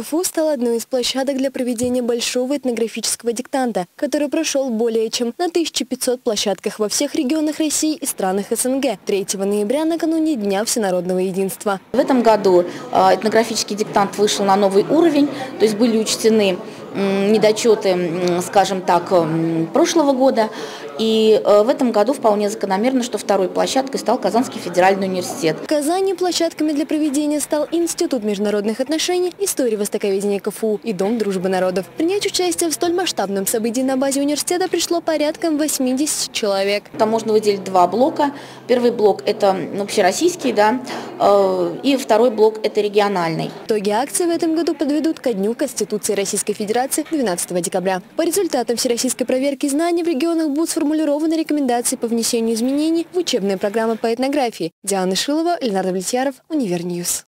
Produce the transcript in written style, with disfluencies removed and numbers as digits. КФУ стал одной из площадок для проведения большого этнографического диктанта, который прошел более чем на 1500 площадках во всех регионах России и странах СНГ 3 ноября накануне Дня всенародного единства. В этом году этнографический диктант вышел на новый уровень, то есть были учтены недочеты, скажем так, прошлого года. И в этом году вполне закономерно, что второй площадкой стал Казанский федеральный университет. В Казани площадками для проведения стал Институт международных отношений, истории и востоковедения КФУ и Дом дружбы народов. Принять участие в столь масштабном событии на базе университета пришло порядком 80 человек. Там можно выделить два блока. Первый блок – это общероссийский, да, и второй блок – это региональный. Итоги акции в этом году подведут ко Дню Конституции Российской Федерации 12 декабря. По результатам всероссийской проверки знаний в регионах будут сформулированы рекомендации по внесению изменений в учебные программы по этнографии. Диана Шилова, Леонардо Валетьяров, Универньюз.